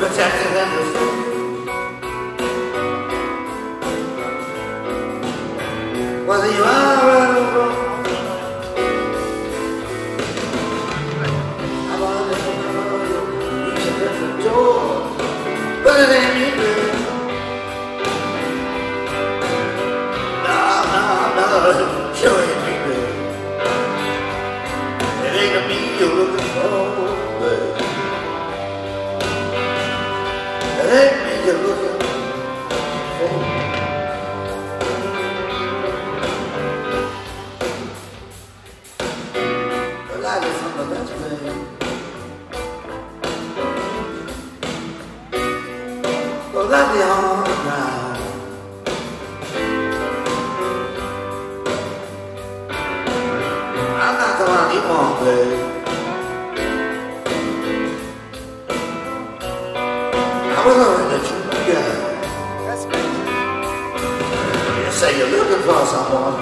protecting them. Whether you are or not, I want to know you each and every door. Better than you do. No, no, no, sure you be good. It ain't a me you're looking for, baby. Let me get looking for the light is on the best way. Well, let me on the ground. I'm not the one you want, babe. I'm gonna let you go. That's crazy. You say you're looking for someone.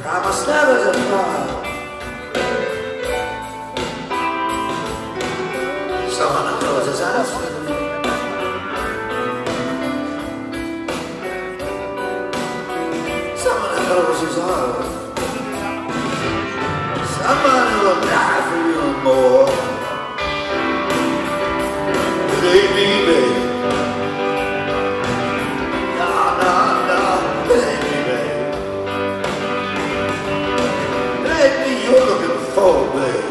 Promise never to fall. Someone who closes his eyes for you. Someone who closes his heart. Someone who will die for you and more. Leave me, baby. No, no, no. Leave me, baby. Leave me, you're looking for, baby.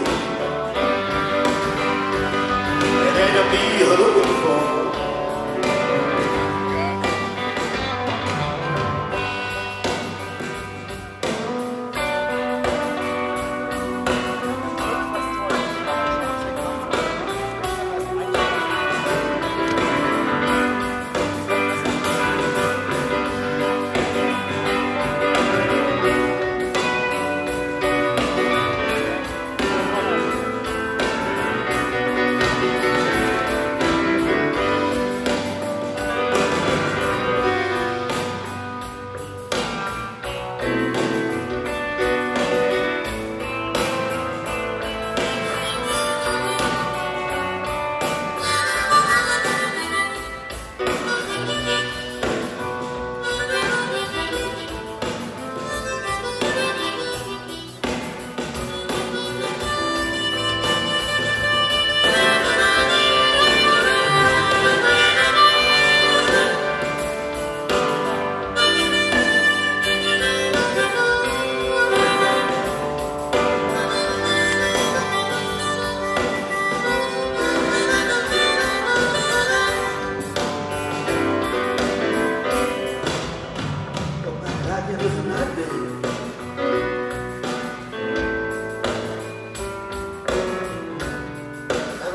It ain't a me you're looking for.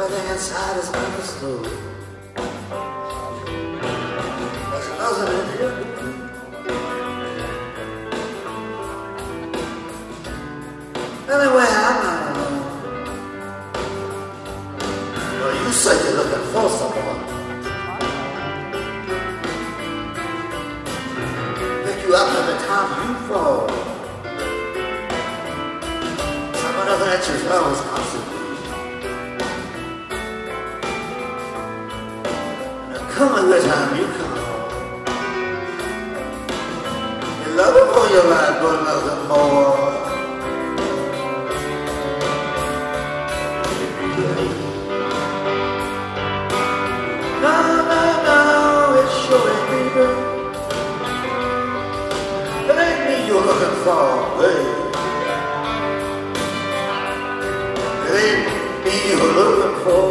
Everything inside is understood. There's nothing in here. Anyway, I'm not alone. Well, you said you're looking for someone. Pick you up every time you fall. Someone doesn't let you know is possible. Come on, let time you come. You love him for your life, but nothing more. No, no, no, it sure ain't me, babe. It ain't me you're looking for, babe. It ain't me you're looking for.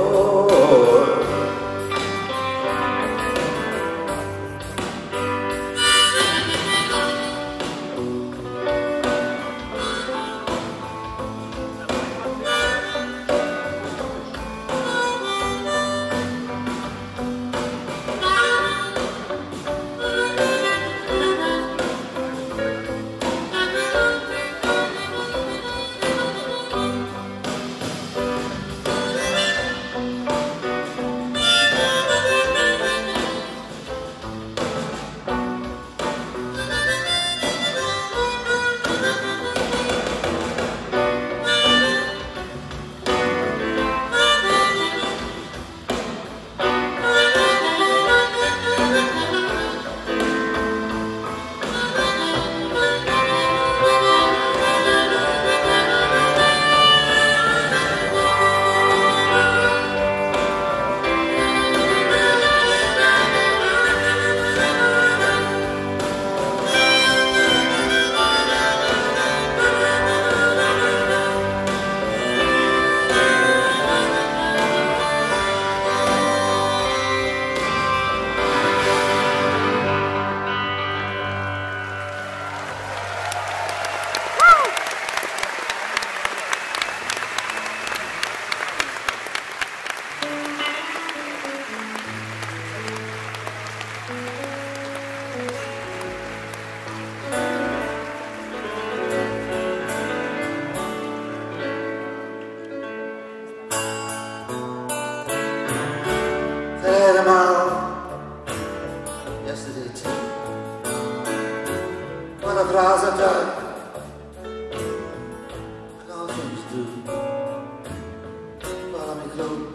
close,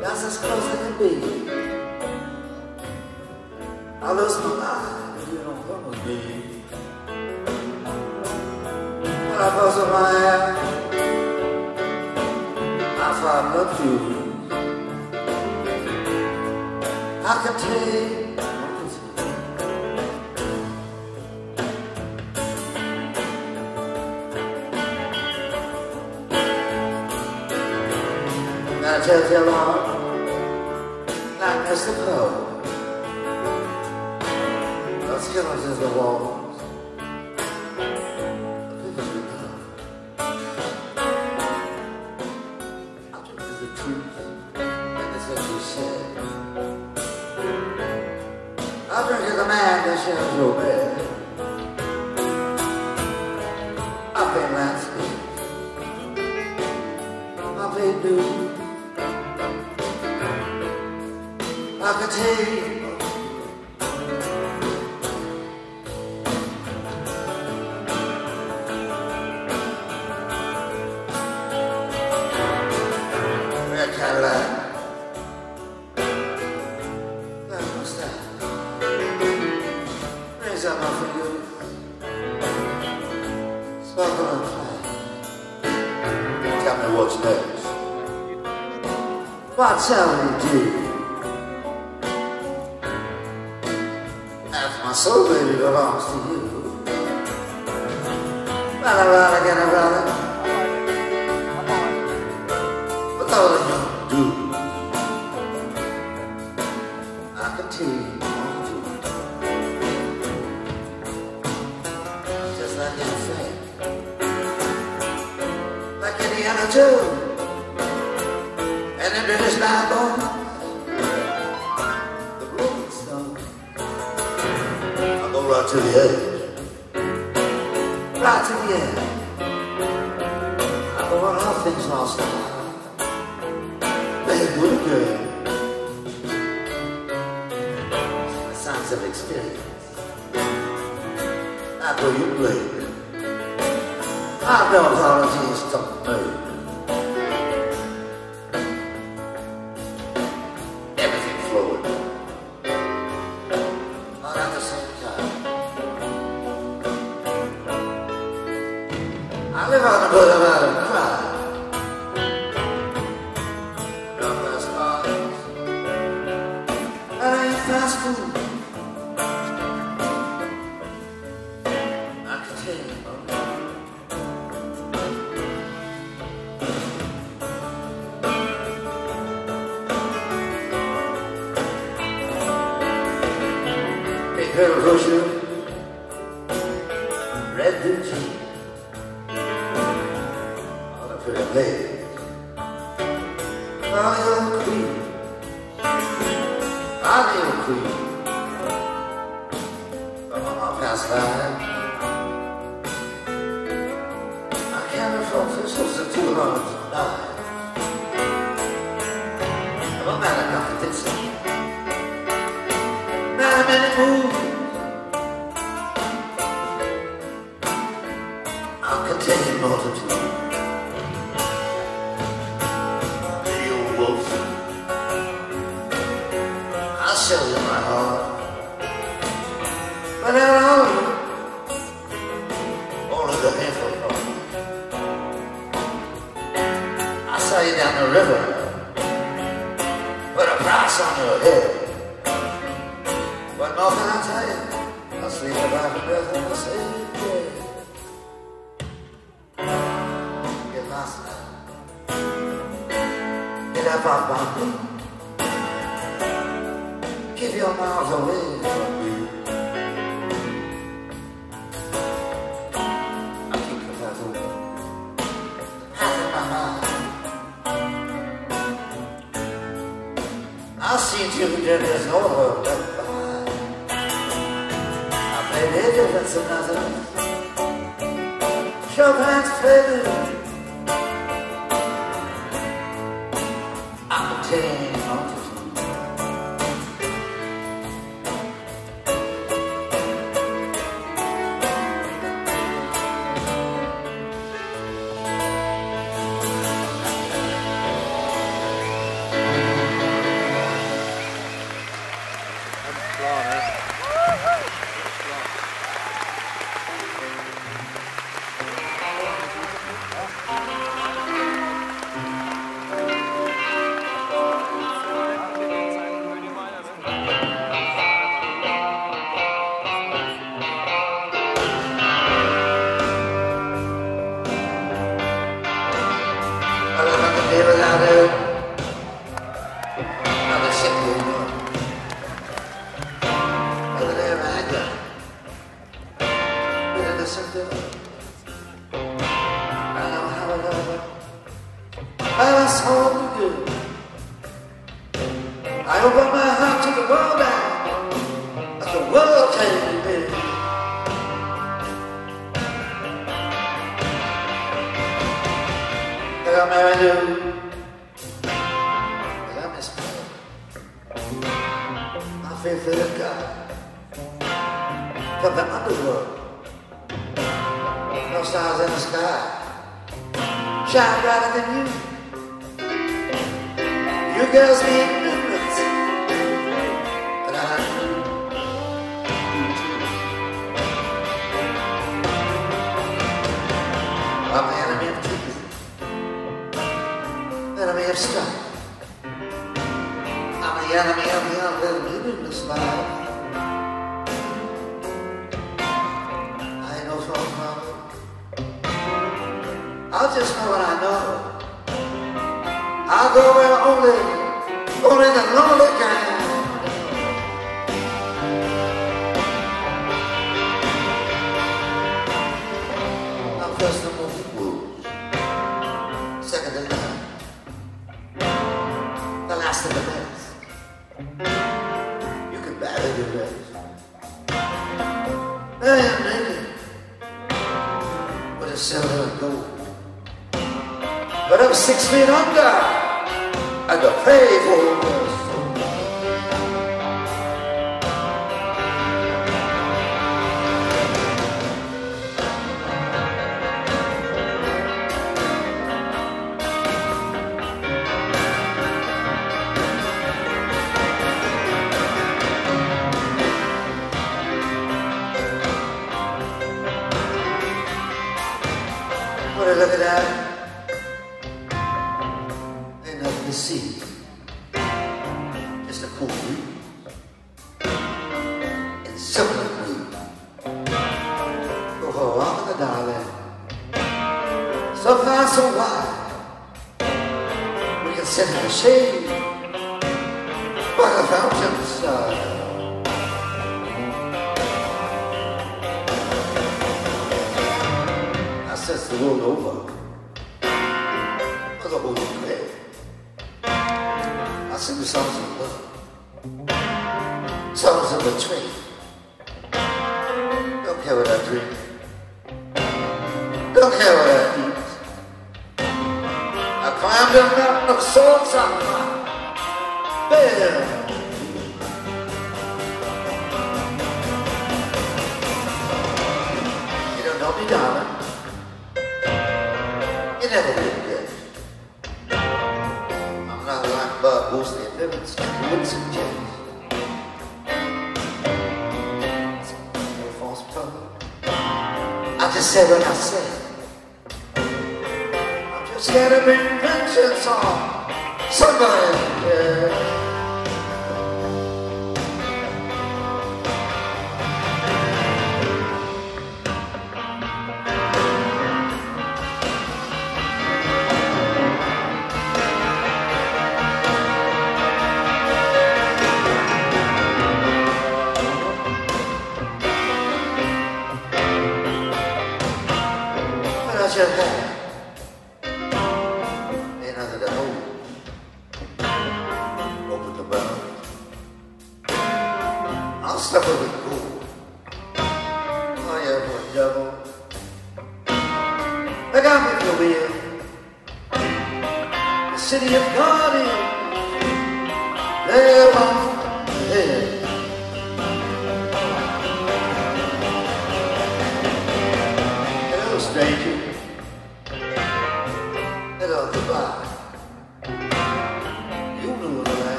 just as close as I can be. I lost my life if you don't come with me. When I close my eyes, I found no truth. I can take I just alone, like Mr. Poe. Skeletons in the walls, figures we love. I took to the truth, and that's what you said. I drink to the man that shares your bed. I paint landscapes, I paint dew. I could take what shall we do? As my soul baby belongs to you. Rada, rada, gada, rada. With all that you do, I continue on to you. Just like you say, like Indiana Jones. And then it's not gone. The Rolling Stones. I go right to the edge. Right to the edge. I go on all things lost. Babe, what a girl. The signs of experience. I know you play. I know apologies don't play. I live on the boulevard of pride. No fast cars, and I eat fast food. I can tell you about it. Big pair of horseshoes, red blue jeans. Hey, I'm your queen. I'm your queen. But when I pass by, I can't afford to listen to love tonight. I'm a man of competition, man of many moves. I'll contain multitudes. I'll show you my heart, but now only the painful part. I saw you down the river with a price on your head, but nothing I tell you. I'll sleep about the breath and I'll say, yeah. Get lost now. Get up off my feet. Keep your mouth away from me. I keep the path open, half in my mind. I'll see to you that there's no world left behind. I played a difference in others. Chopin's faded. I'm a tame hunter.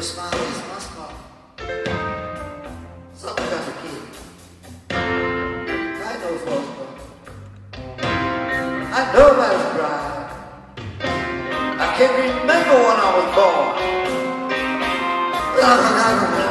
Руслан из Москвы. Сапкарский. I know Moscow. I know my pride. I can remember when I was born. I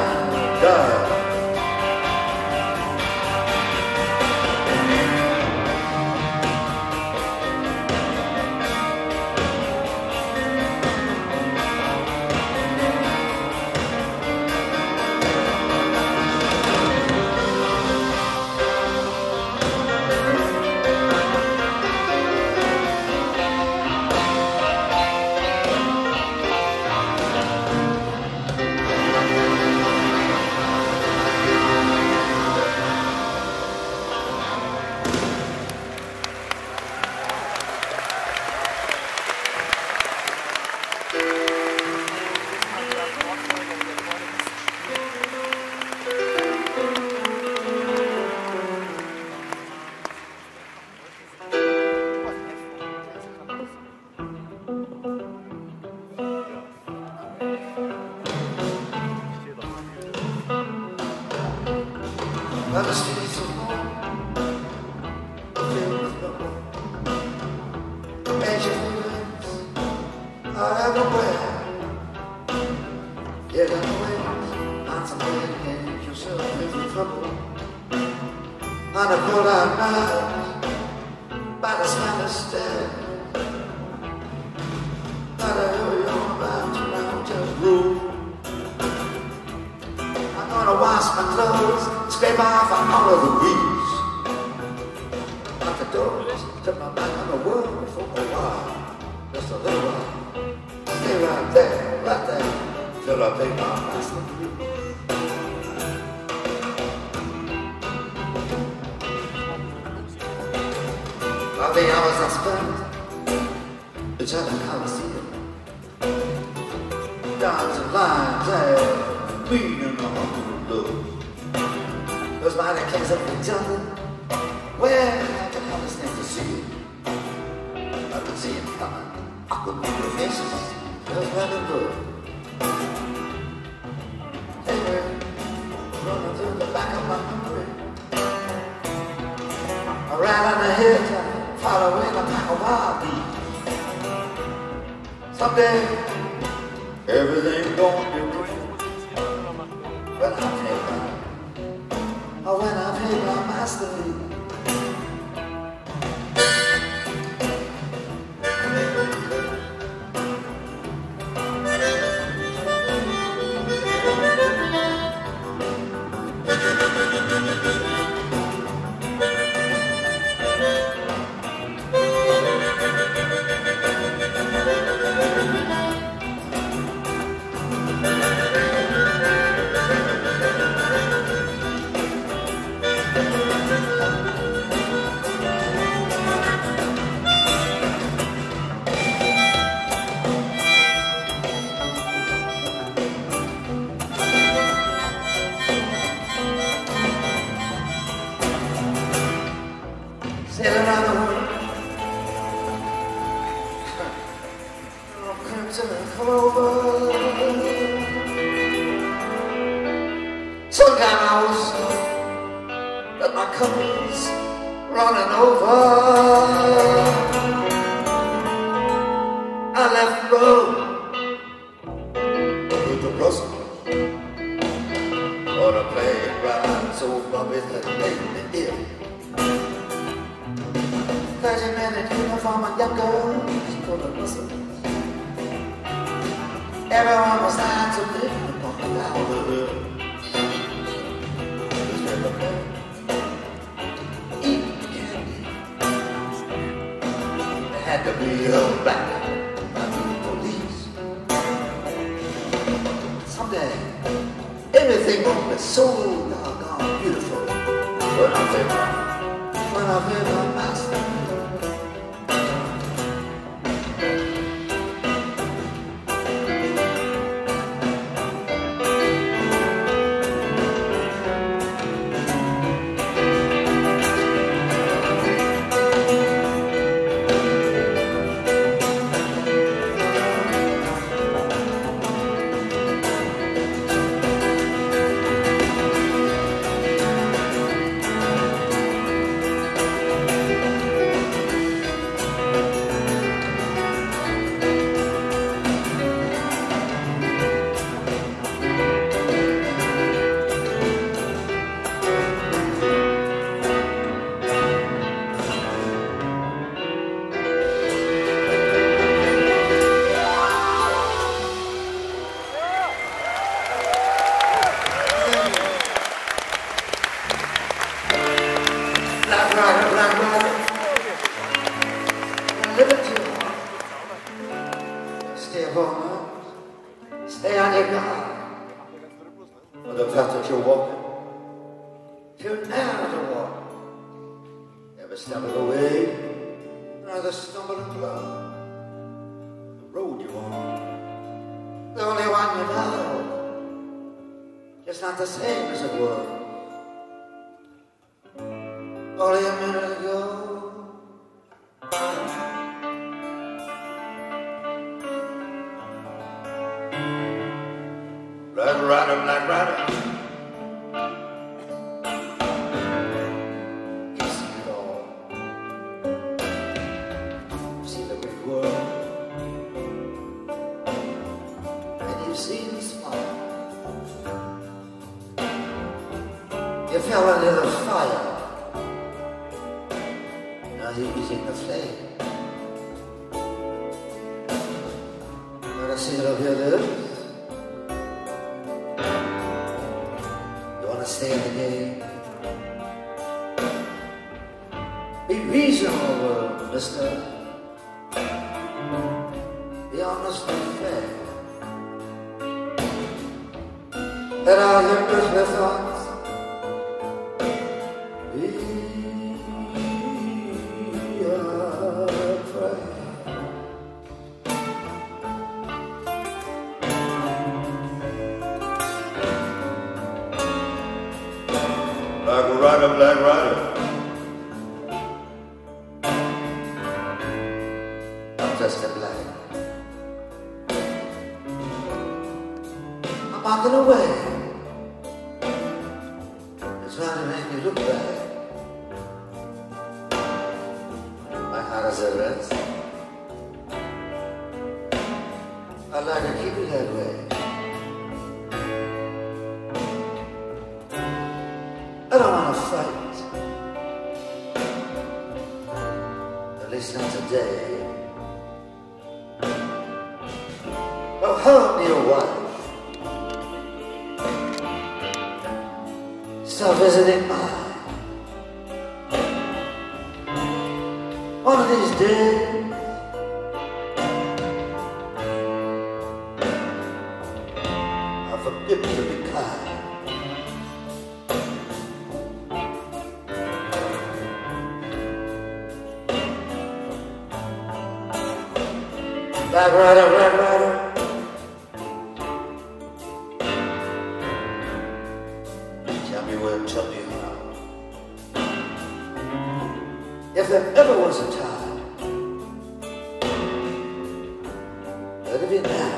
stand in God for the path that you're walking. Till now the walk. Every step of the way, neither stumble and blow. The road you're on, the only one you know, just not the same as it was. Only a minute ago. Black rider, black rider. You fell under the fire. Now you're using the flame. Let us see it up here, there. You want to stay in the game? Be reasonable, mister. Be honest and fair. Let all your earthly thoughts black rider. I'm just a black. I'm walking away. It's not to make you look back. My heart is at rest. I'd like to keep it that way. I don't want to fight, at least not today. Oh, hold me your wife. Stop visiting mine. One of these days, I forgive you to be kind. Black rider, black rider. Tell me where, tell me how. If there ever was a time, let it be now.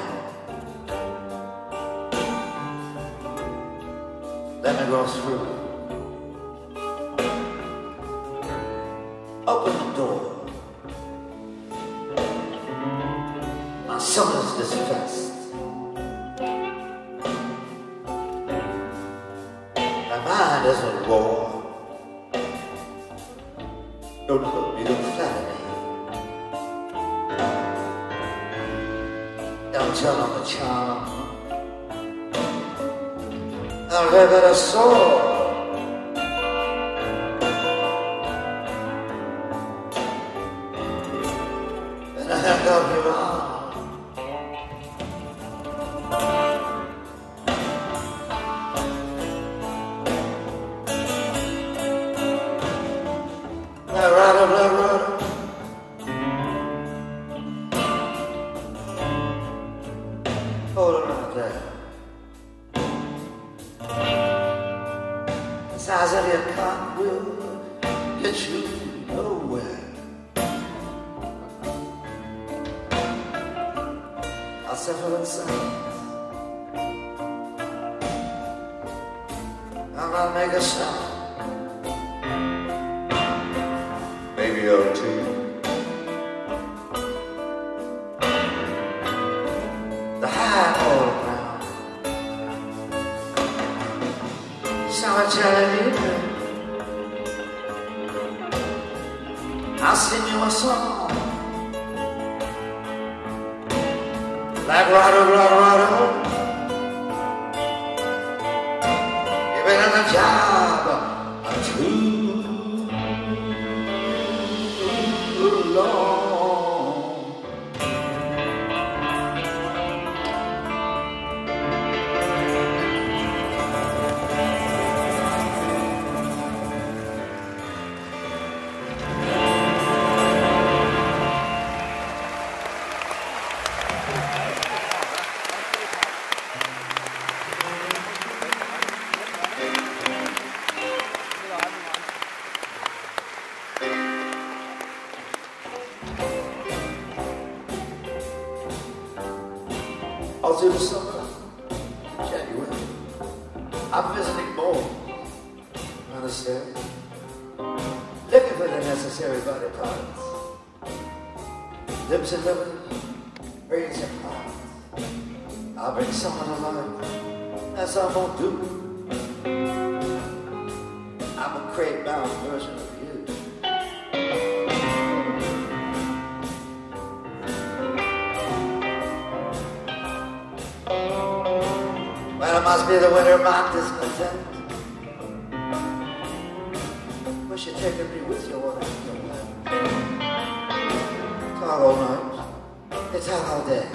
Let me go through. Open the door. Someone's distressed. My mind isn't war. Don't hurt me, don't flatter me. Don't tell on the charm. I'll live at a soul. And I have got your arm. The size of your cock will get you nowhere. I'll suffer in silence. I'm gonna make a sound. Maybe you're too. The high old ground. I'll sing you a song. Black rider, black rider, you've been on the job too long. because it was summer, January. I'm visiting more, understand? Looking for the necessary body parts. Lips and livers, brains and hearts. I'll bring someone alive, that's all I'm gonna do. I'm a crate-bound version of you. Well, it must be the winter of my discontent. Wish you'd taken me with you all night. Talk all night, they talk all day.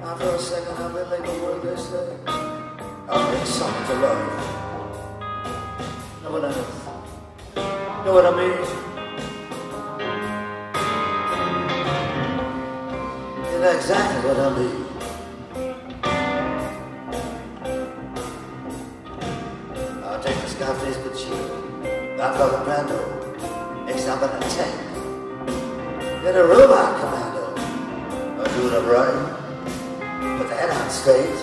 Now for a second I really know what they say. I'll bring something to love. Know what I mean? Know what I mean? You know exactly what I mean. I'll take the Scarface Pacino, Godfather Brando, examine a tank, get a robot commando, I'll do it up right, put that on stage,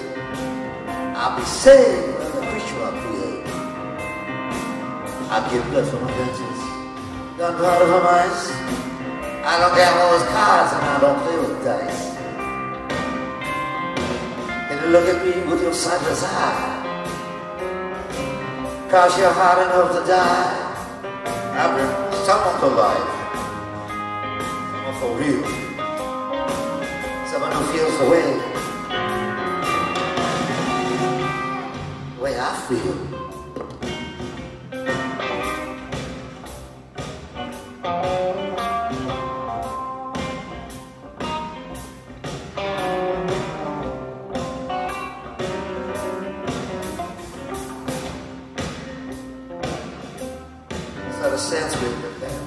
I'll be saved by the creature I create. I'll give blood for my vengeance, gunpowder for my ice. I don't have all those cards and I don't play with dice. And you look at me with your sightless eye, cause you're hard enough to die. I bring someone to life, someone for real, someone who feels the way I feel. It's not a sense we prepare.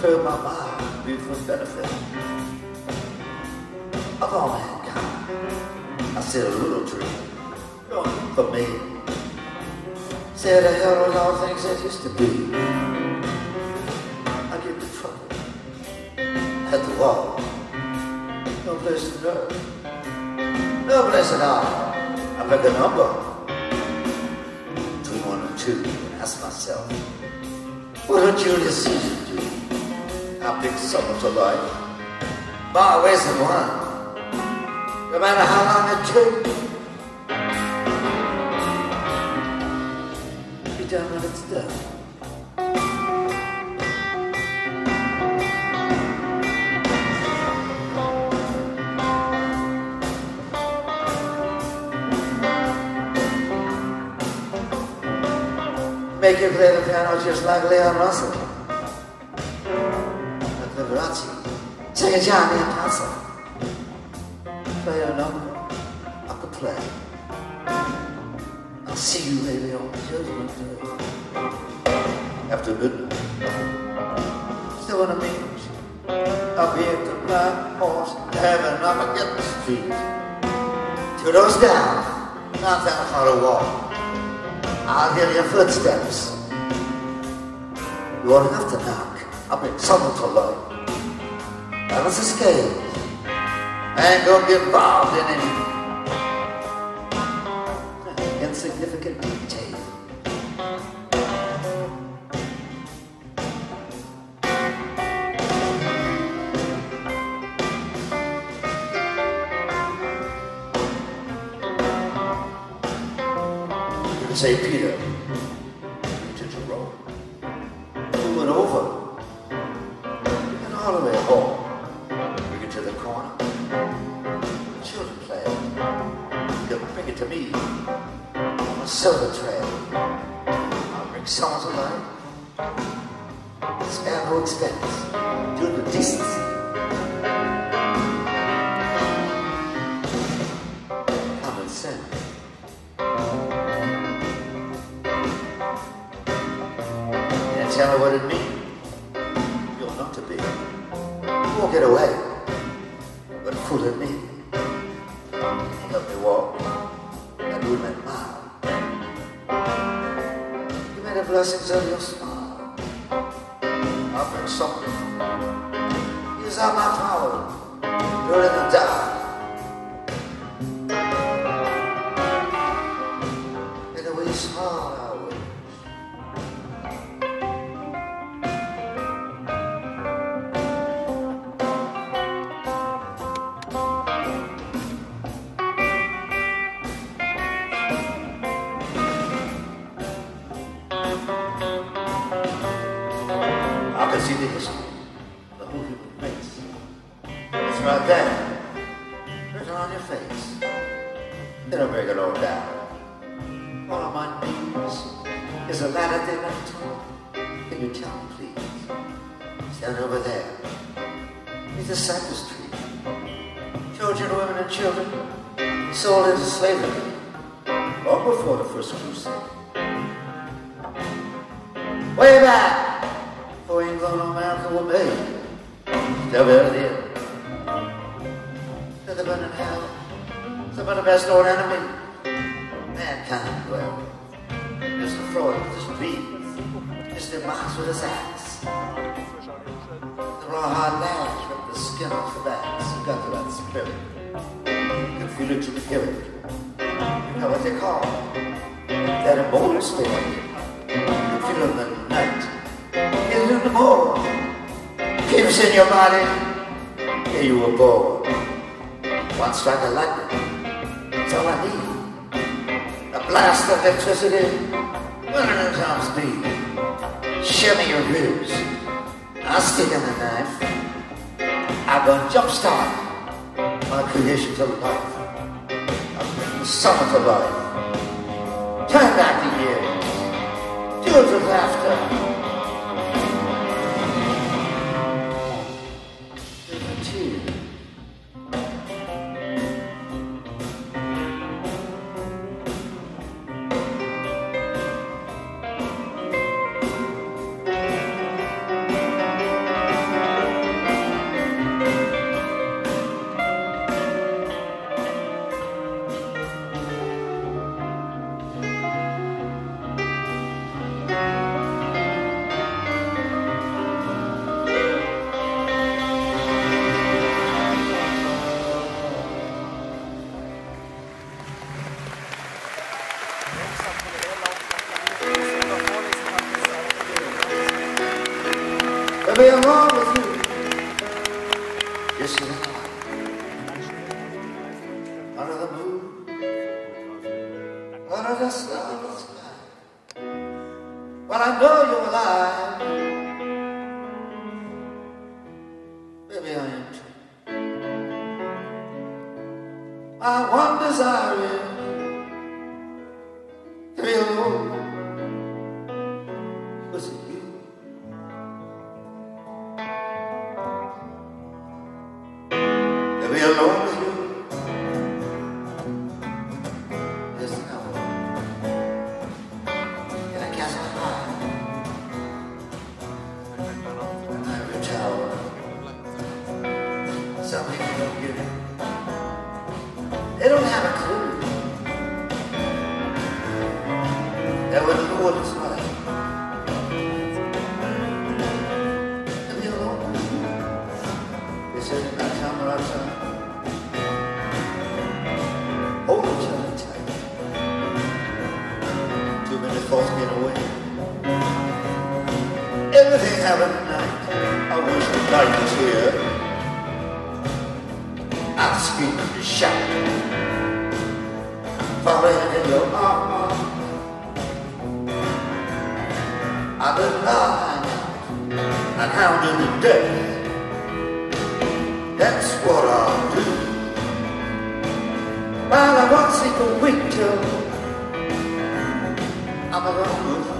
Curve my mind, beautiful benefit of all mankind. I said a little dream, no need for me. Said the hell with all things that used to be. I give the trouble at the wall. No place to go, no place at all. I pick a number. And ask myself, what a Julius Caesar do? I picked someone to life, far away from one, no matter how long it took. Be done when it's done. Make you play the piano just like Leon Russell, like Liberace, take a Johnny and Paso. Play your number, I could play. I'll see you later on Judgment Day, after midnight. Still what I mean? I'll be at the black horse heaven, I'ma get the street. 2 doors down, 9,000 how to walk. I'll hear your footsteps. You won't have to knock. I'll bring someone to love. Balance the scale. I ain't gonna get involved in any insignificant detail. Say Peter to Jerome, who went over and all the way home. Bring it to the corner. The children play. They'll bring it to me on a silver trail. I'll bring someone to life. Spare no expense. Do it with decency. Common sense. Tell me what it means. You're not to be. You won't get away. But fooling me. He helped me walk. I do that mile. You made the blessings of your smile. I'll bring something. Use all my power during the dark. see the history of who you face. It's not that. It's on your face. It'll break it all down. All of my knees is a ladder they left to. Can you tell me, please? Stand over there. It's a cypress tree. Children, women, and children sold into slavery long before the First Crusade. Way back before Anglo-America were made, still buried in to the burning hell. Some of the best known enemy mankind, well, Mr. Freud with his dreams, Mr. Marx with his axe. The raw hard lands ripped the skin off the backs. You got to that spirit. You can feel it, you can hear it. You know what they call that immortal spirit. You feel it in the night. You feel it in the morning. It was in your body. Here you were born. One strike of lightning. That's all I need. A blast of electricity. Winter in time's speed. Shimmy your ribs. I stick in the knife. I'm gonna jumpstart my creation to life. I bring the summer to life. Turn back the years. Do it with laughter. Do it with I'll be along with you. Yes, you are. Under the moon, under the stars. Well, I know you're alive. Baby, I am too. My one desire is to be alone with you. To be alone with you. There's no in a castle high in every tower. Some people don't get it. They don't have a clue. They wouldn't know what it's like. To be alone with you. They said in that time or outside. Thoughts get away. Everything happened tonight. I wish the night was here. I'd scream and shout. Falling in your arms. I've been lying and hounded to death. That's what I'll do. While I won't sleep a week till I'm alone with you.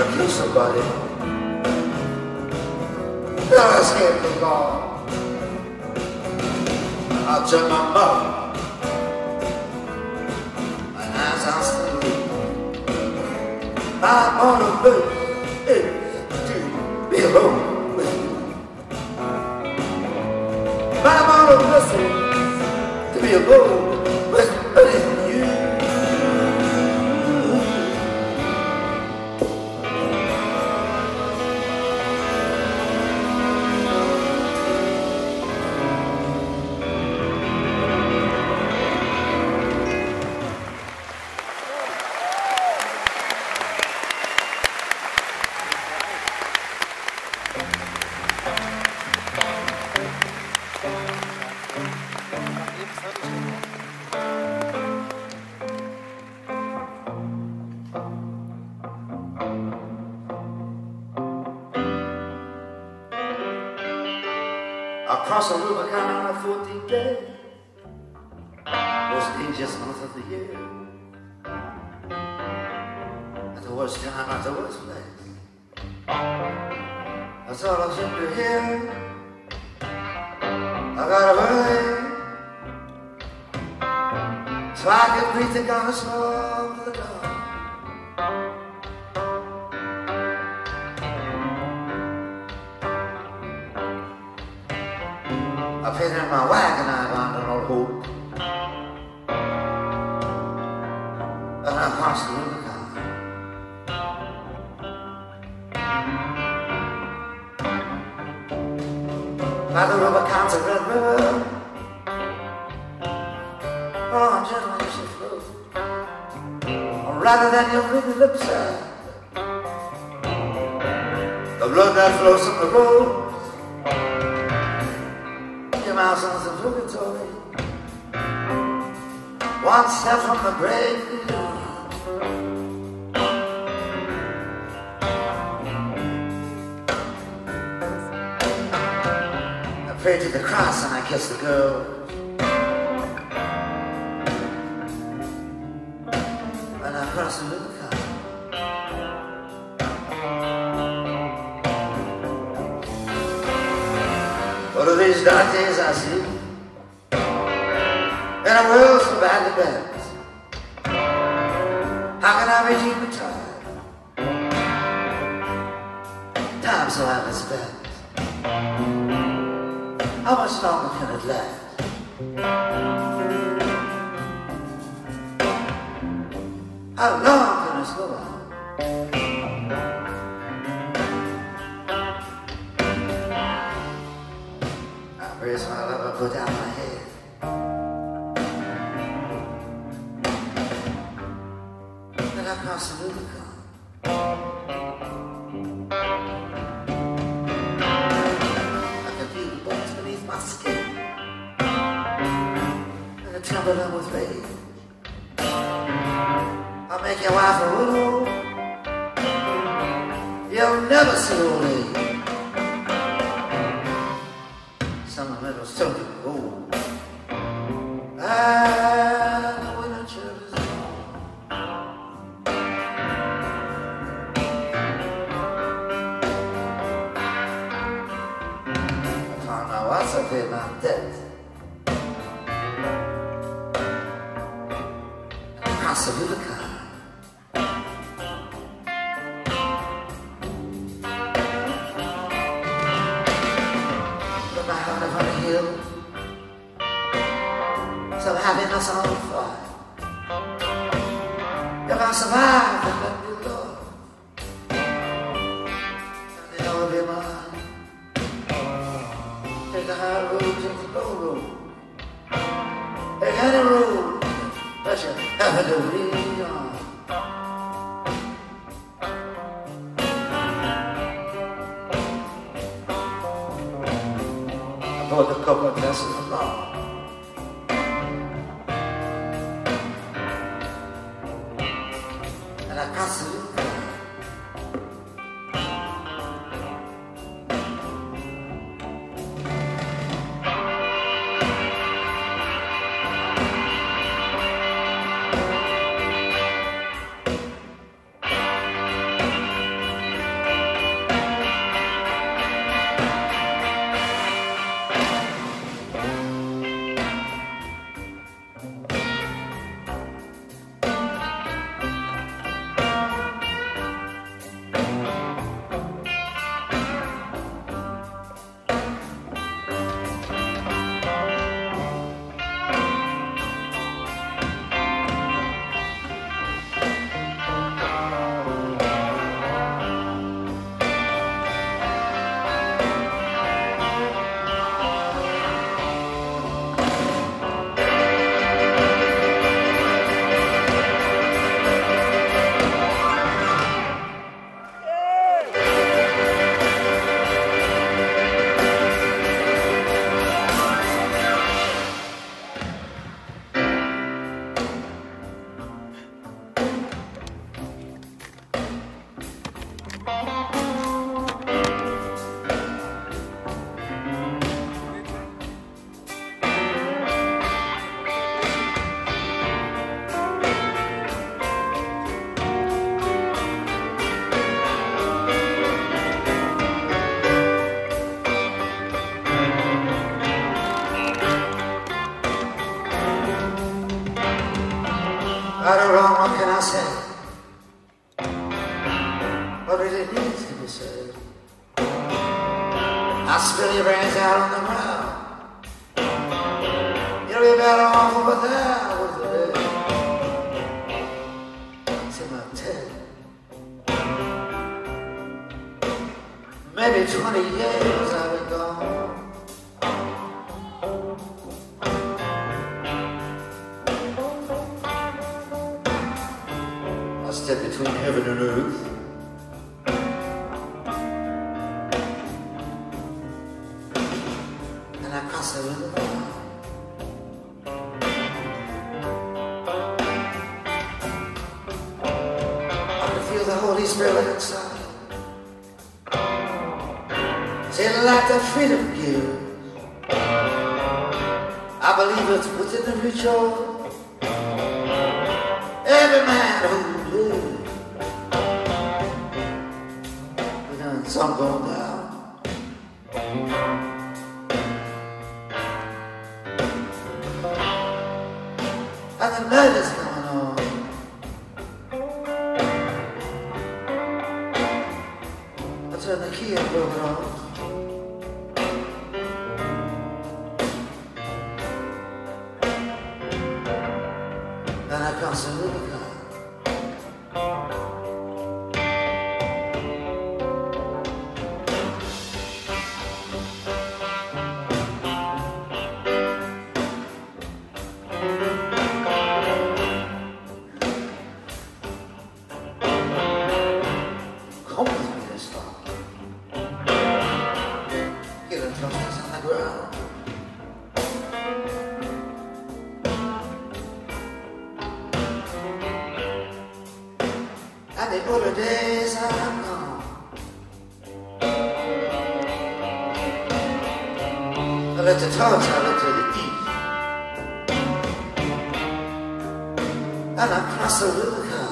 ever knew somebody that was scared me wrong. I'll tell my mother my eyes are still blue. I wanna lose is to be alone with you. I wanna listen to be alone with you. Across the Rubicon on 14 days, most dangerous month of the year, at the worst time, at the worst place. I thought I was up to here. I got away, so I could breathe the gospel of the dawn. I fit in my wagon, I found an old hope, and I crossed the Rubicon. By the Rubicon's a red river, oh, and gentle as she flows, rather than your pretty lips are, the blood that flows from the road. My son's a purgatory, one step from the grave beyond. I prayed to the cross and I kissed the girl, and I crossed the Rubicon. What are these dark days I see? And a world so badly bent. How can I redeem the time? Time so I spent. How much longer can it last? How long can it go on? Raise my love and put down my head. Then I crossed the Rubicon. I could feel the bones beneath my skin, and I trembled up with rage. I'll make your wife a widow. You'll never see old age. So you go, and the winner chose I found I was a bit not dead. Possibly the kind. So happiness on fire. If I survive, then let me love, and it all be mine. Take the high road, take the low road, take any road that you ever do be on. I bought a couple of glasses of love. I crossed the Rubicon. What does it mean to be saved? I'll spill your brains out on the ground. You'll be better off over there. Maybe 20 years I'll be gone. I'll step between heaven and earth. And I cross the river. I can feel the Holy Spirit inside. It's like the freedom gives. I believe it's within the reach of every man who lives. We done some going down. And the murder's going on. I turn the key and blow it off. And I cross the river now. Come with me this far. Get a justice on the ground. The older days are gone. I let the torch out to the east, and I cross the river God.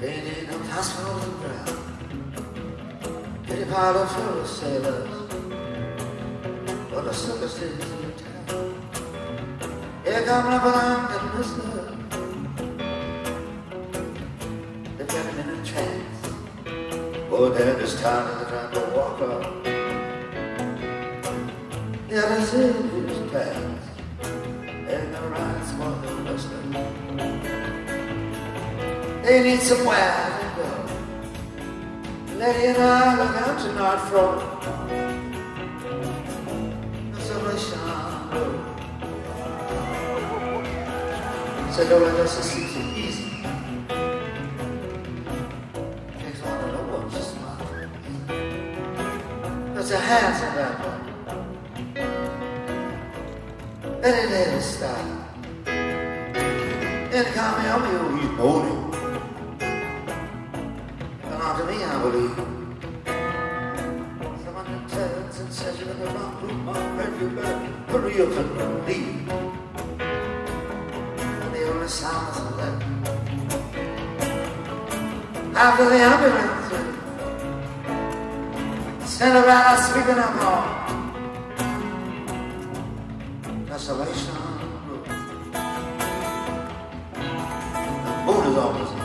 Painting of hospitals and ground, pretty part of fellow sailors, for the circuses of the town. Here come the blonde and whistler, they've got him in a trance. Oh, they're just tired of the trying to walk up. The other sailors just passed. They need somewhere to go. Letty and I look out tonight for a solution on the road. So don't let us see too easy. Takes one to know what she's smiling. Put your hands on that one. Letty didn't stop. Then come here, oh, he's moaning. I believe someone turns and says you're in the wrong room, my friend, you better hurry up and leave. And the only sound is left after the ambulance Stand around us, speaking up, Lord. That's salvation. The moon is always up.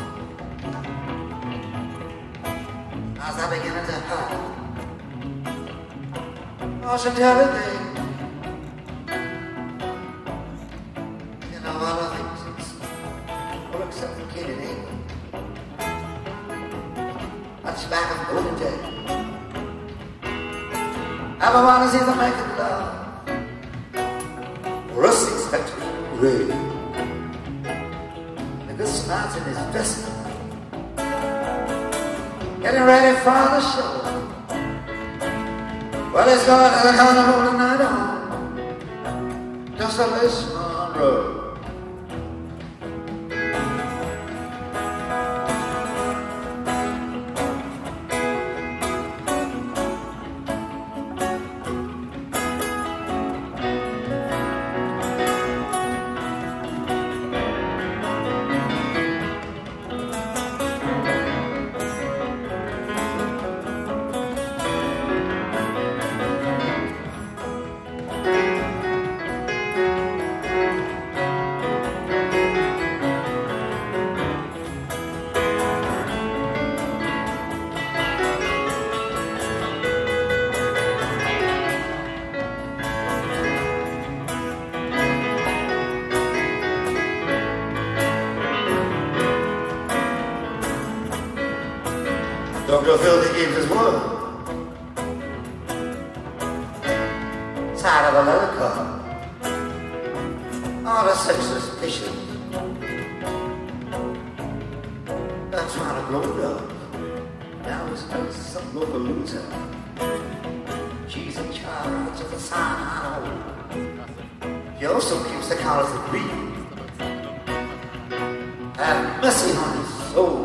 As I begin to hide, I should tell everything. You know, all the things. Well, except for Katie England. That's back in the olden days. Everyone is either making love or us expected rain. The good smiles in his dressing room, getting ready for the show. Well, he's going to the carnival tonight on Desolation Road. Dr. Phil gave his word. Tired of America. All the sexless fishes. They're trying to blow it up. Now it's just some local loser. She's in charge of the sign. He also keeps the colors of grief. Have mercy on his soul.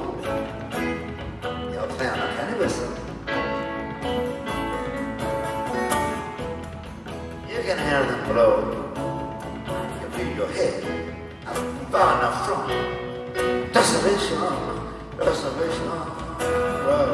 You can hear them blow. You leave your head far enough from you. Desolation, desolation, road.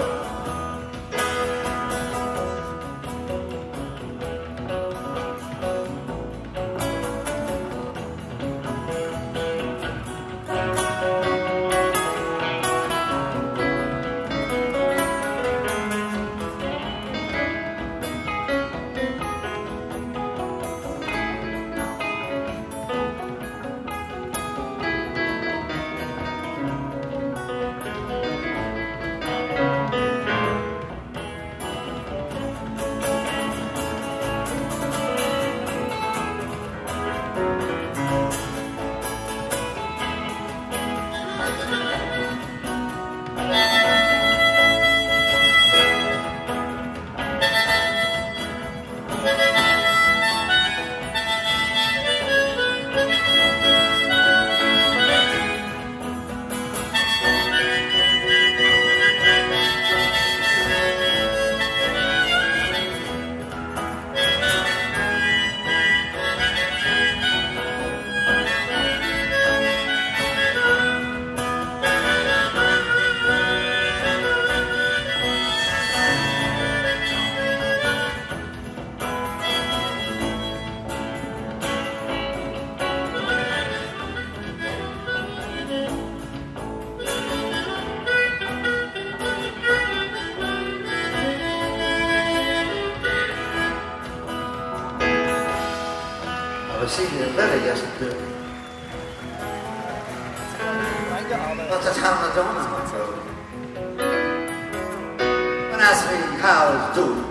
I received a letter yesterday. About the time I don't know. When asked me how it's doing,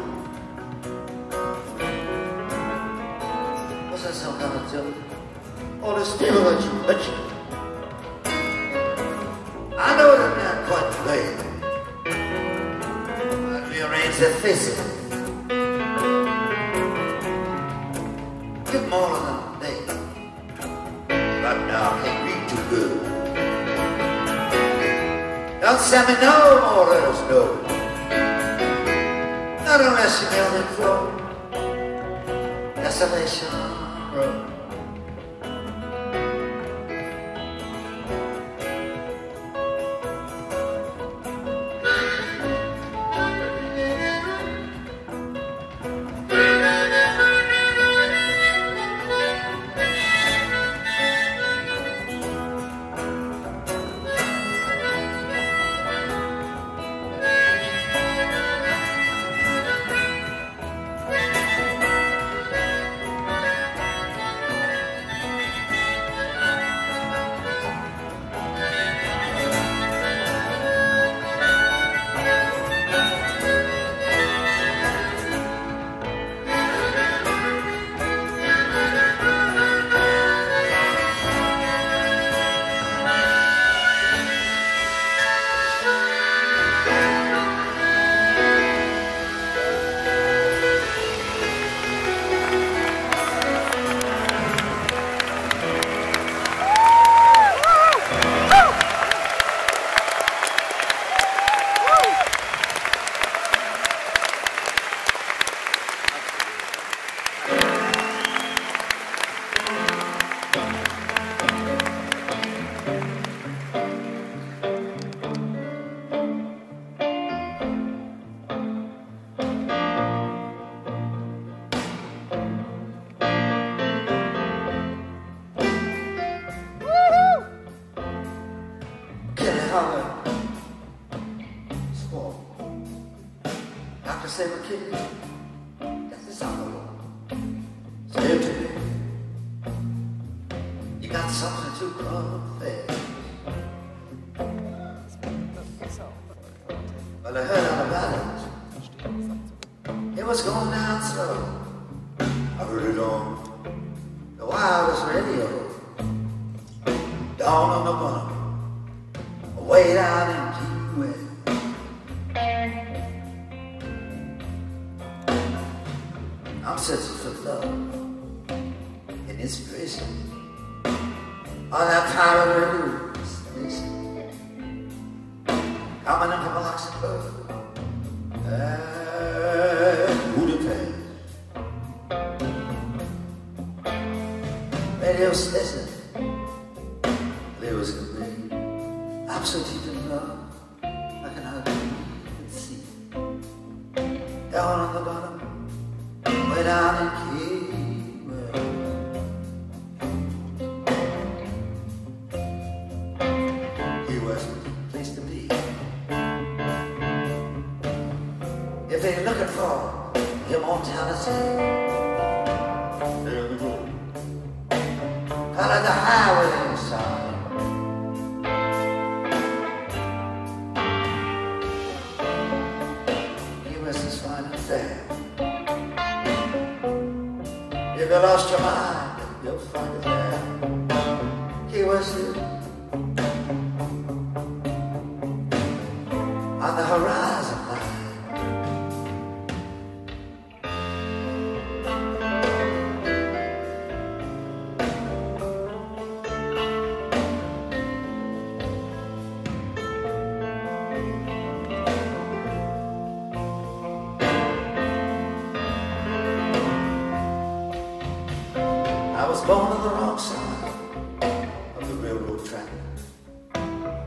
was that some kind of joke? All this people that you mentioned, I know that they're quite late. I rearrange their faces. Give more than a day. But now I can't read too good. Don't send me no more letters, no. Not unless you mail me from Desolation Road. to save a kid. That's the sound of love. Save to me. You got substitute love there. Well, I heard out about it. It was going down slow. I heard it on the wireless radio. Dawn on the bottom. Way down in Key West. I'm searching for love and inspiration on that pirate radio station. Coming up the box above and Budapest. Radio station. Lyrics of me. I'm so deep in love I can hardly even see. Down on the bottom. Way down in Key West. Key West was the place to be. If they're looking for him on Tennessee, they're on the road. Out of the highway side. Key West is fine and fair. If you lost your mind, you'll find it there. Key West is on the horizon born on the wrong side of the railroad track.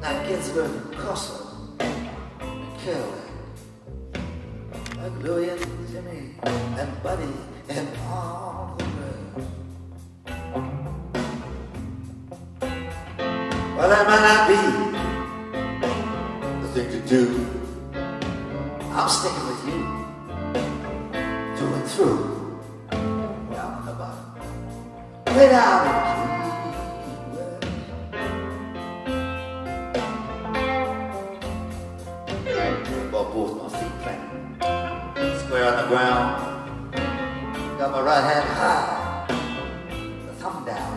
Like Gettysburg and Cossack and Kerouac, like Louie and Jimmy and Buddy and all the rest. Well, that might not be the thing to do. I'm sticking with you through and through, down on the bottom. Way down in Key West. Got both my feet planted square on the ground. Got my right hand high, the thumb down.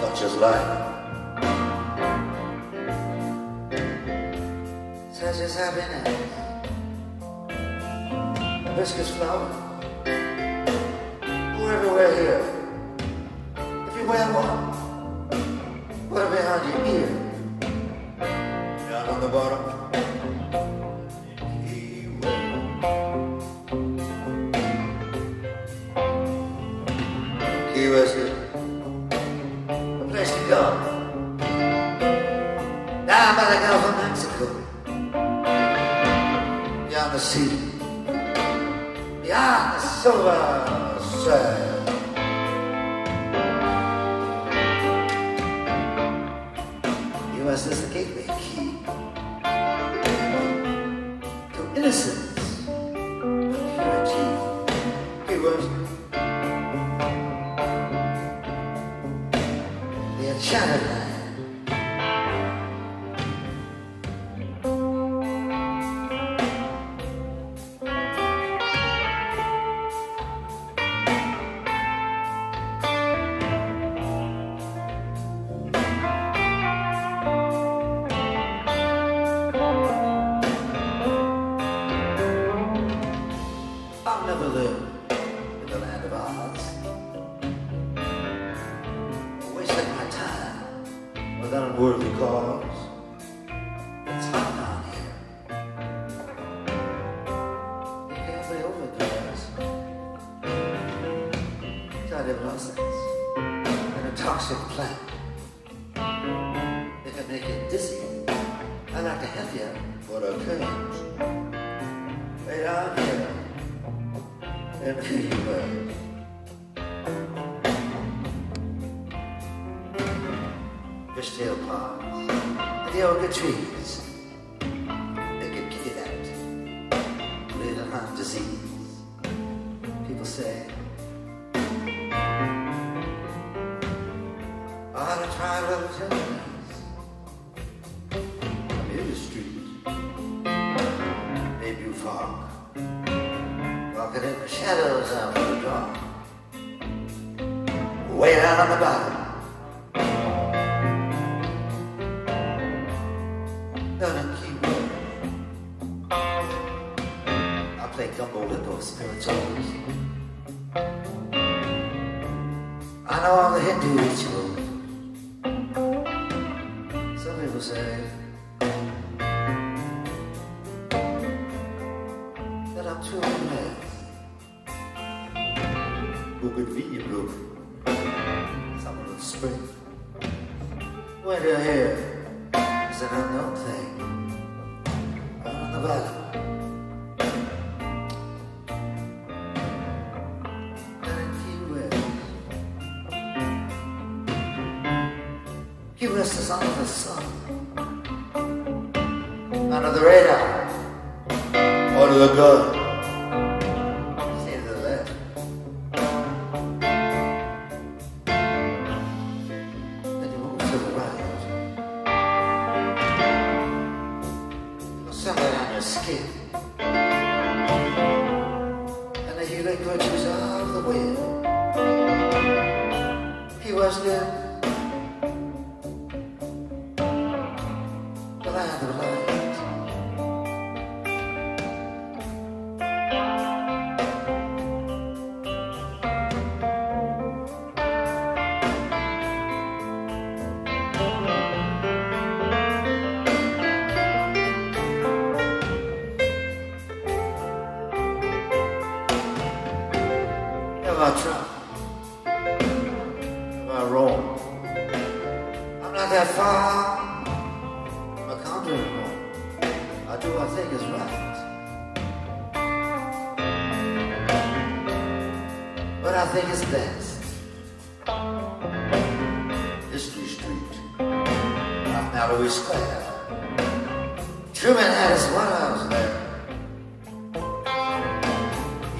Such is life. Such is happiness. Hibiscus flowers everywhere here. You wear one, put it behind your ear. Down on the bottom, Key West. Key West is a place to go. Down by the Gulf of Mexico, beyond the sea, beyond the silver sand. Key West is the gateway key to innocence and purity. Key West, the enchanted unworthy cause. It's hot down here. You can't be overdose. Tidy blossoms and a toxic plant. They can make you dizzy. I'd like to help you, but I can't. Way down here and anywhere. Fishtail ponds, and the old trees, they can kick it out. fog, rocketing the shadows after the dawn, way down on the bottom. Gonna keep moving. I play gumbo with those spirituals. I know all the Hindu rituals. Some people say that I'm too mad. Who could be you, Luke? Someone of spring. When you're here, it's an unknown thing. Out on the valley. Down in Key West. Key West is under the sun. Under the radar. Under the gun. Stay to the left. Then you move to the right. Put something on your skin. And the healing virtues out of the way. He was there. The land of life. Have I tried? Have I wrong? I'm not that far. I can't do it wrong. I do what I think is right. But I think it's best. History Street. Not Mallory Square. Truman had his one house there.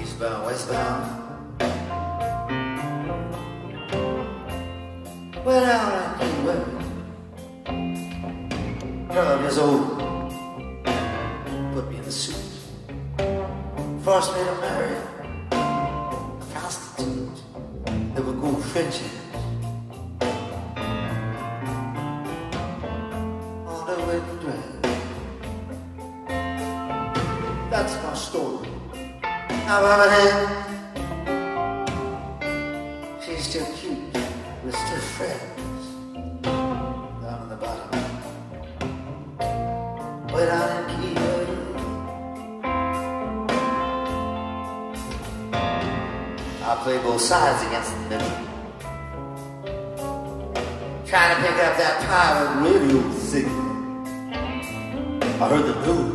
Eastbound, westbound. Well, out on Key West, 12 years old, put me in a suit, forced me to marry a prostitute that would go Frenching all the way to drive. That's my story. Now, Robin, she's still cute. We're still friends, down on the bottom, way down in Key West. I play both sides against the middle, trying to pick up that pirate radio signal. I heard the news.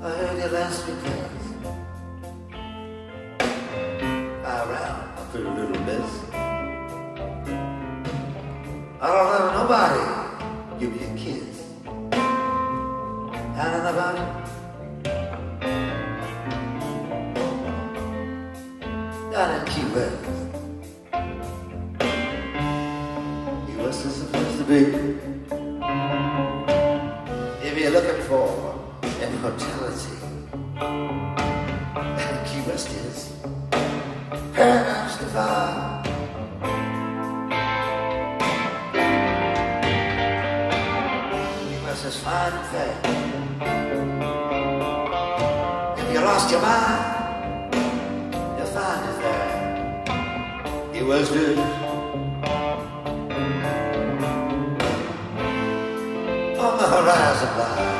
I heard it last weekend. Around, I feel a little mess. I don't have nobody give me a kiss. Out on the bottom, down in Key West. Key West is supposed to be. If you're looking for immortality, Key West is. Paradise divine. Key West is fine and fair. If you lost your mind, you'll find it there. Key West is on the horizon line.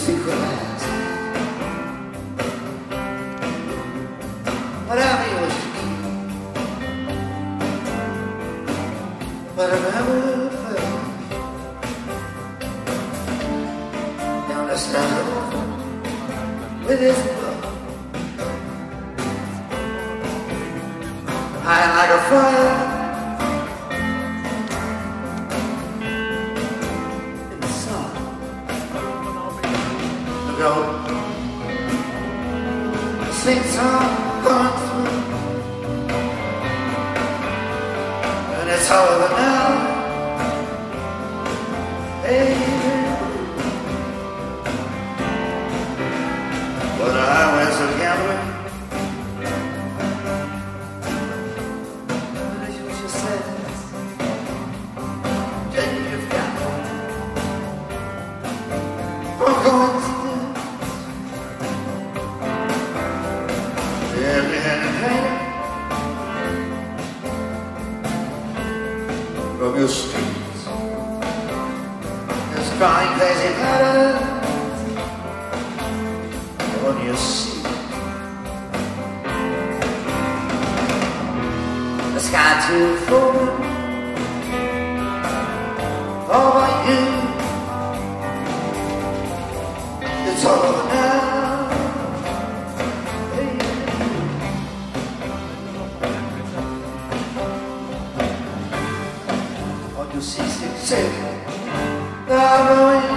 Lucy cries. But I'm yours to keep. But I've never felt down the side with his love. I am like a fire. Since I've gone through, and it's over now, baby. But I was a gambler, but as you just said, then you've got one. Oh, from your streets, this crying crazy pattern on your seat. The sky too full over you. It's all over now, baby. Say, I'm going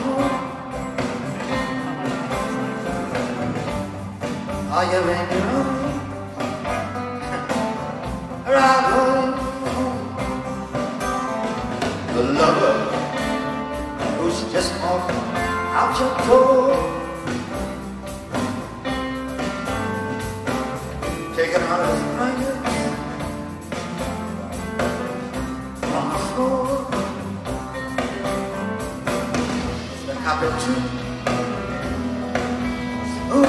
home. Are you in your room? Or I'm going home. The lover who's just walked out your door, taken out of his blanket. Happy to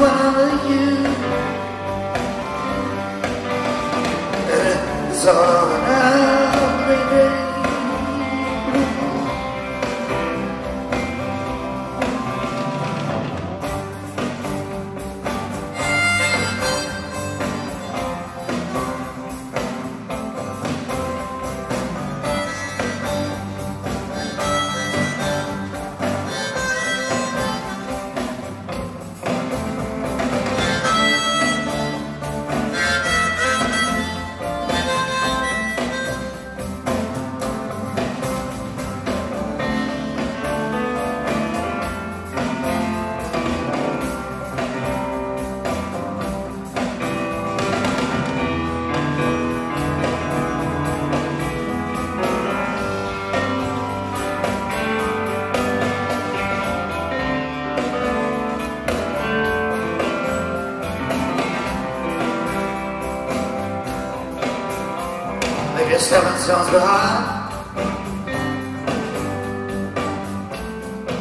love you. It's all now, baby. You're 7 stones behind.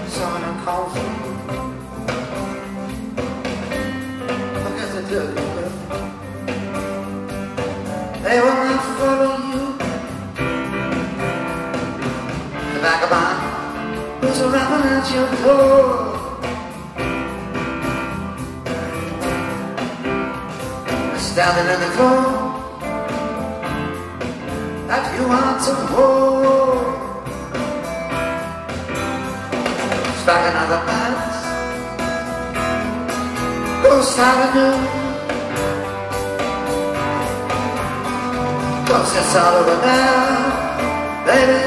Someone who calls you. I guess they took you with. They will not follow you. The vagabond who's around at your door, standing in the cold that you want to hold. Stuck in other paths, Ghost Avenue. Cause it's all over now, baby.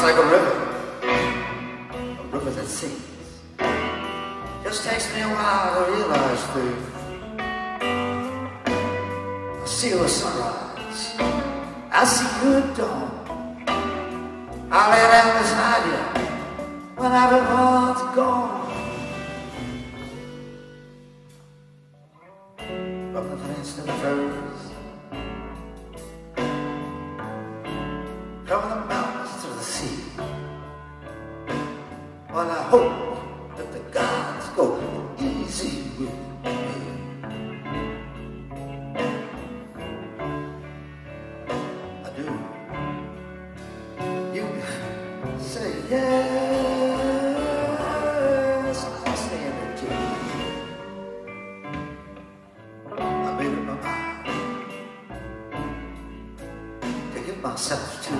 sounds like a river that sings. Just takes me a while to realize things. I see the sunrise, I see good dawn. I lay down beside you when everyone's gone. From the plants to the firs, from the mountains to the sea. Well, I hope that the gods go easy with me. I do. You say yes, I'll stand it too. I made up my mind to give myself to.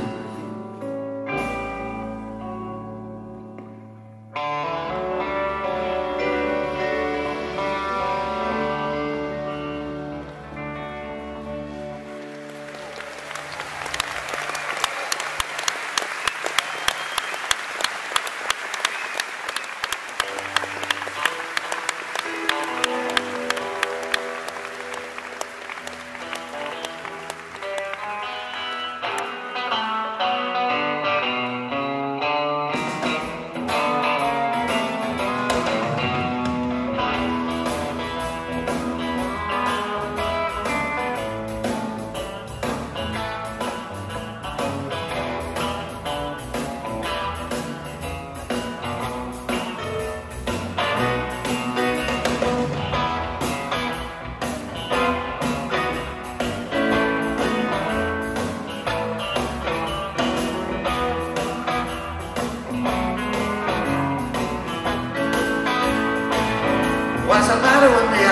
What's the matter with me?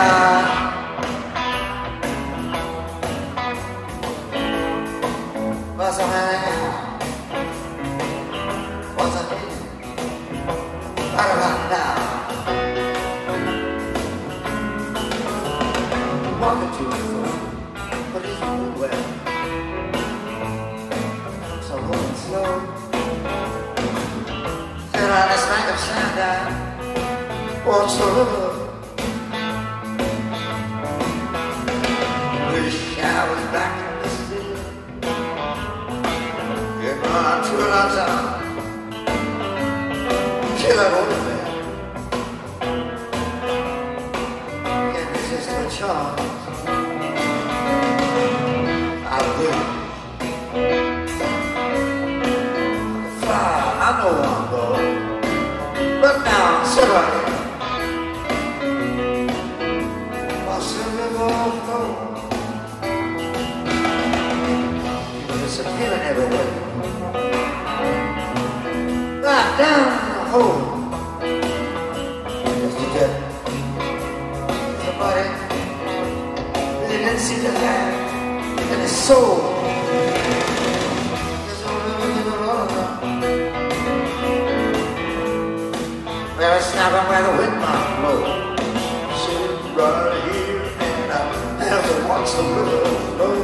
What's the matter? What's the matter? What about now? What did you do? But it's all well. So hold it slow. Sit on this bank of sand and watch the river. I was back in the city. Get my true love's out. Kill that old affair. Can't resist her charms. I will. Fly, I know I'm going. But now, sit right here. My silver gold flow. Disappearing everywhere. Right down the hole. Just to get somebody that didn't see the light and his soul. There's no room in the world. Where it's not where the wind might blow. Sit right here and I have to watch the river flow.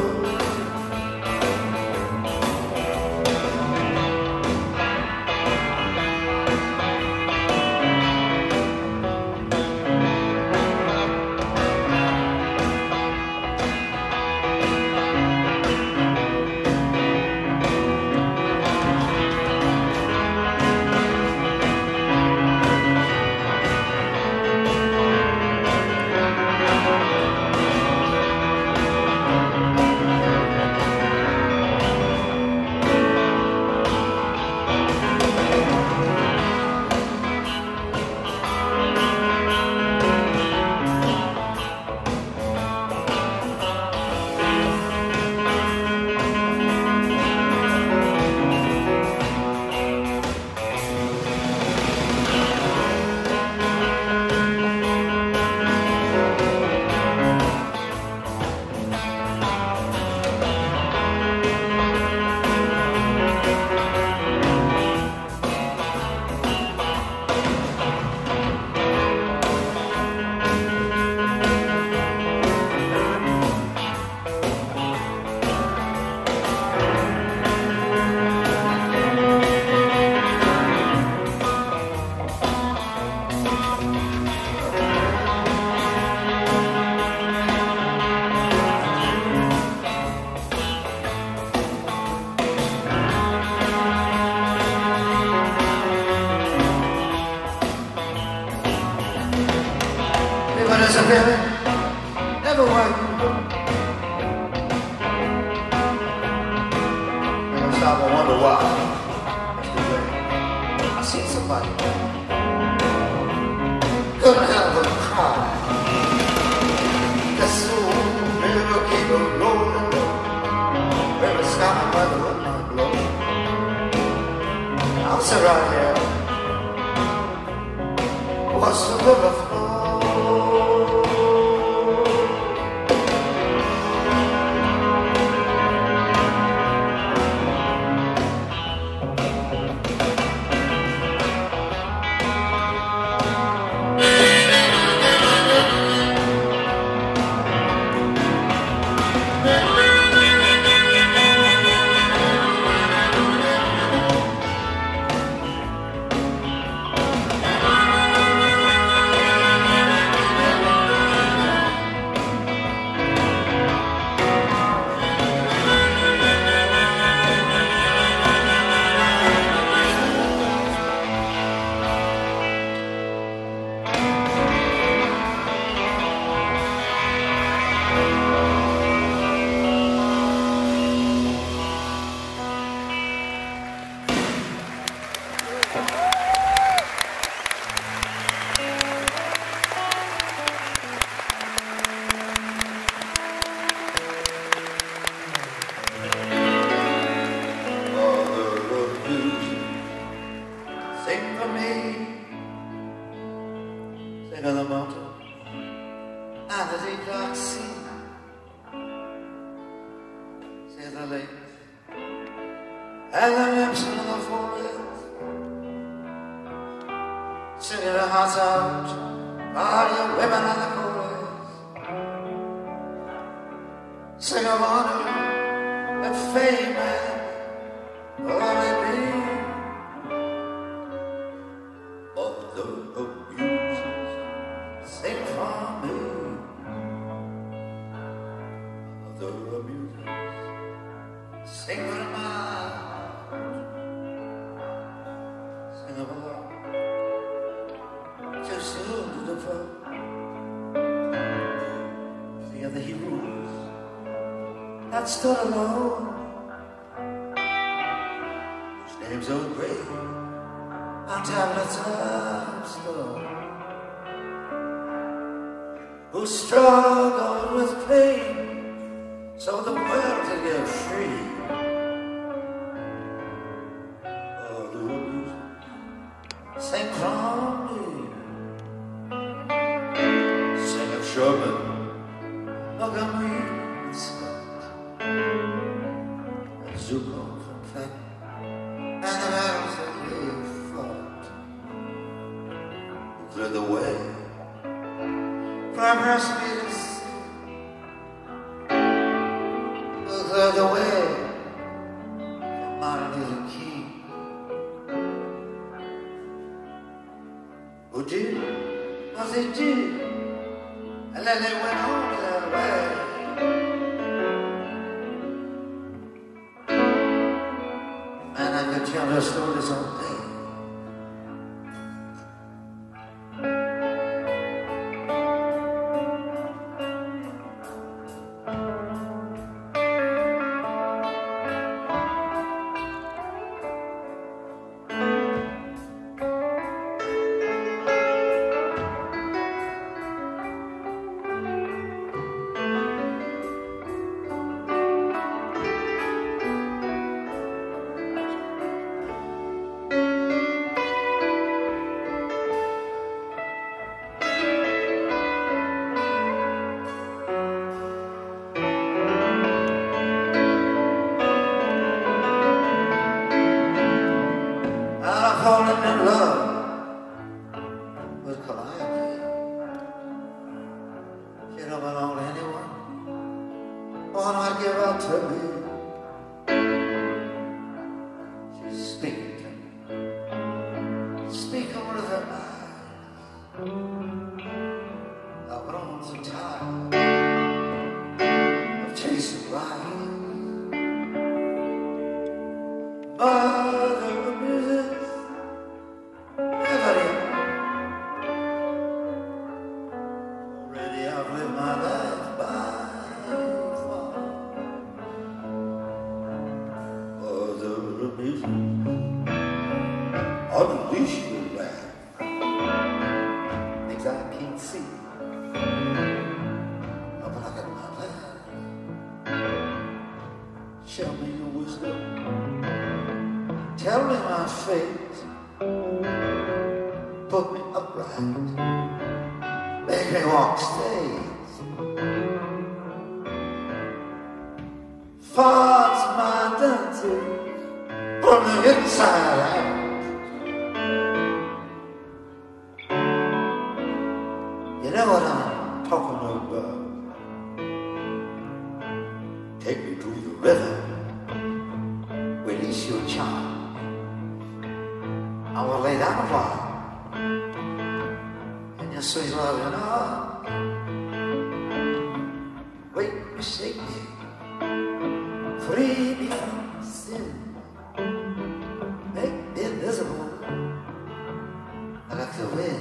baby, never wait. And I stop and wonder why. I see somebody gonna have a cry. That's so never keep a rolling road. Baby, stop and wonder what might blow. I'll sit right here. What's the river for? Sing of the mountain and the deep dark sea. Sing of the lake and the nymphs in the forest. Sing of the hearts out all your women and the chorus. Sing of honor and fame and love and peace. Sing for a mile, sing a while, too soon to the foe. Sing of the heroes that stood alone, whose names are great on tablets of stone, who struggled with pain so the world could get free. Sing from me. Sing of Sherman, Montgomery and Scott, and Zuko from Fenton, and the battles that they fought, who cleared the way for our perseverance, who cleared the way for Martin Luther King. Who did what they did, and then they went on their way. And I could tell her stories all day. Falling in love with Calliope. She don't belong to anyone, or not give up to me. She's speaking, speaking with her eyes. I've grown so tired of chasing life. Mother of music, already out. I've lived my life by the fire. The reason unleash your wrath, things I can't see, but I got my plan. Show me your wisdom, tell me my fate, put me upright, make me walk stage, faults my dancing from the inside out. You know what I'm talking about. Take me to the river, release your charm. I will lay down a while in your sweet love and heart. Wake me, shake me, free me from sin. Make me invisible like the wind.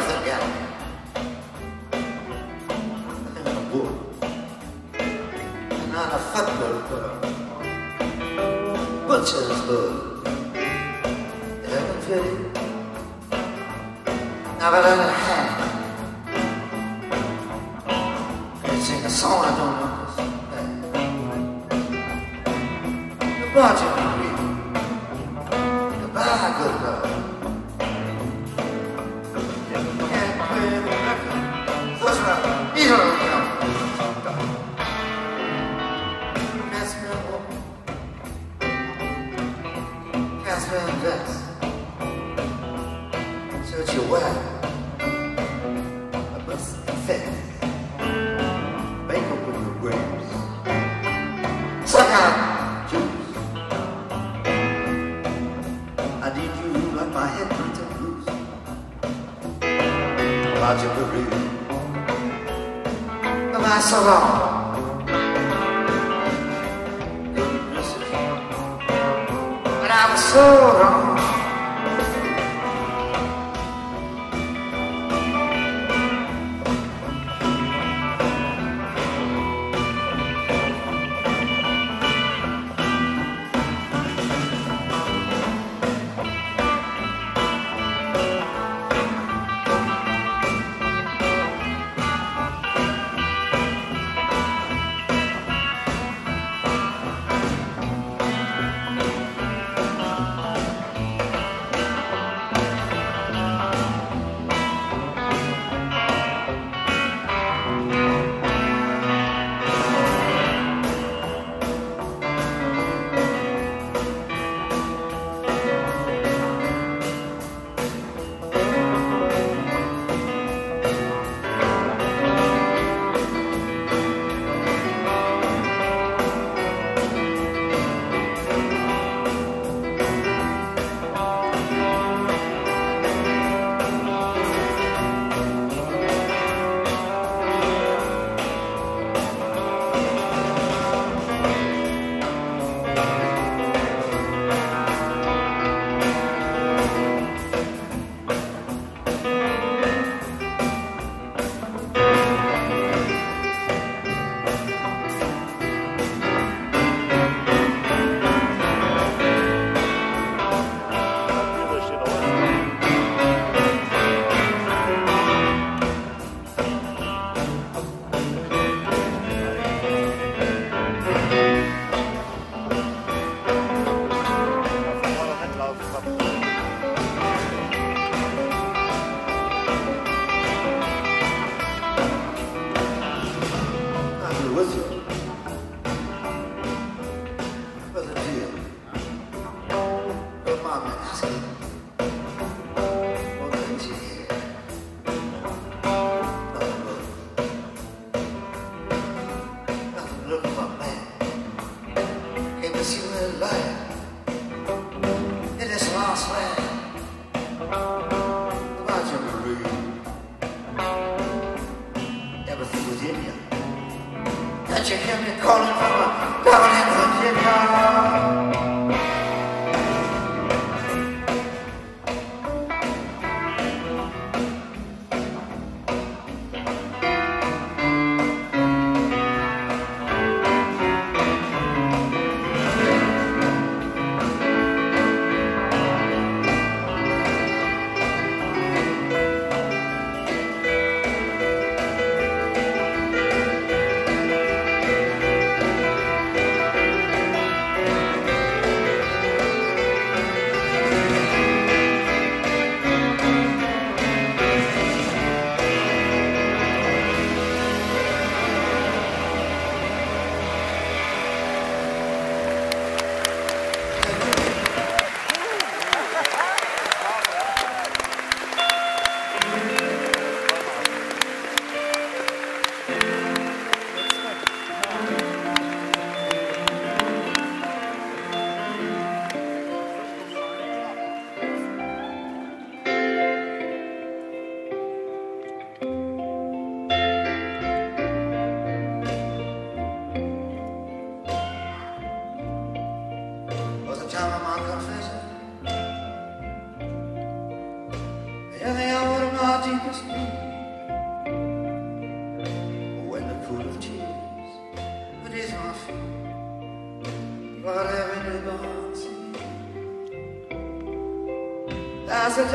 does that get? أنا مبهور. أنا أفضل بلشز بول. يعمل فيني. أقول أنا الحين. I sing a song I don't know. Goodbye, Jimmy. Goodbye, good love. You can't play the record. That's right. Eat her up. Cast me a woman. Cast me a vest. So that you wear a bust and fence. Bake up with your grapes. Suck out. My head turns to blues about your career. Am I so wrong? But I was so wrong. Just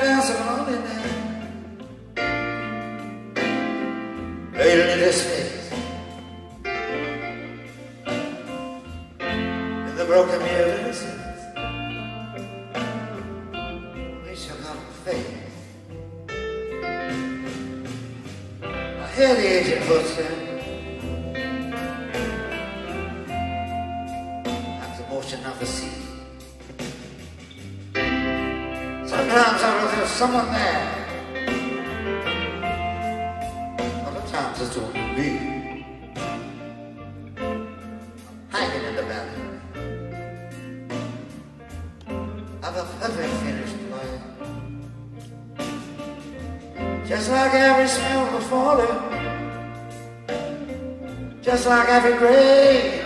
like every smell before it, just like every grave.